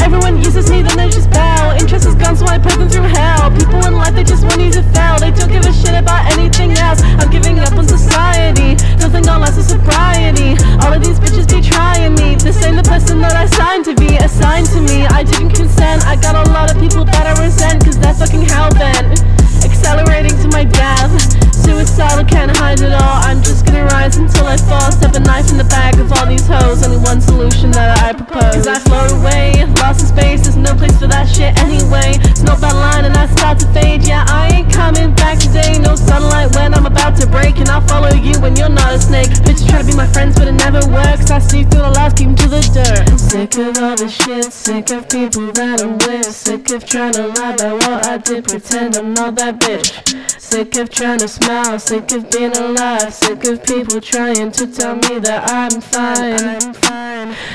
Everyone uses me, then they just bow. Interest is gone, so I put them through hell. People in life, they just want you to fail. They don't give a shit about anything else. I'm giving up on society. Nothing on less of sobriety. All of these bitches be trying me. This ain't the person that I signed to be. Assigned to me, I didn't consent. I got a lot of people that I resent, cause they're fucking hellbent, accelerating to my death. Suicidal, can't hide it all. I'm just gonna rise until I fall. Step a knife in the back of all these hoes. Only one solution that I propose. Cause I float away, lost in space. There's no place for that shit anyway. Snowbound line and I start to fade. Yeah, I ain't coming back today. No sunlight when I'm about to break. And I'll follow you when you're not a snake. Bitches try to be my friends but it never works. I sneak through the lights, keep them to the dirt. I'm sick of all this shit. Sick of people that I'm with. Sick of trying to lie about what I did. Pretend I'm not that bitch. Sick of trying to smile. Sick of being alive, sick of people trying to tell me that I'm fine.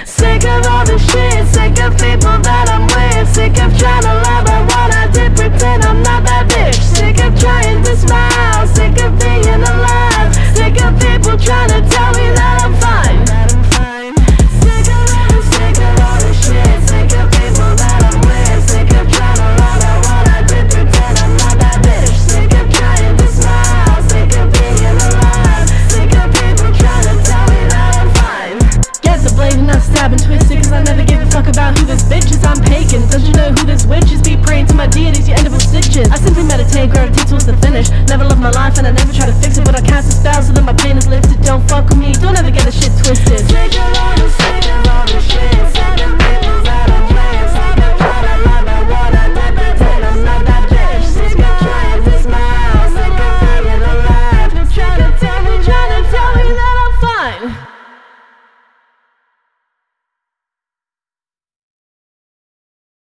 Sick of all the shit, sick of people that I'm with. Sick of trying to lie about what I did, pretend I'm not that bitch. Sick of trying to smile, sick of being alive. Sick of people trying to tell me that I'm fine. I simply meditate, gravity towards the finish. Never love my life and I never try to fix it, but I cast a spell so that my pain is lifted. Don't fuck with me, don't ever get the shit twisted.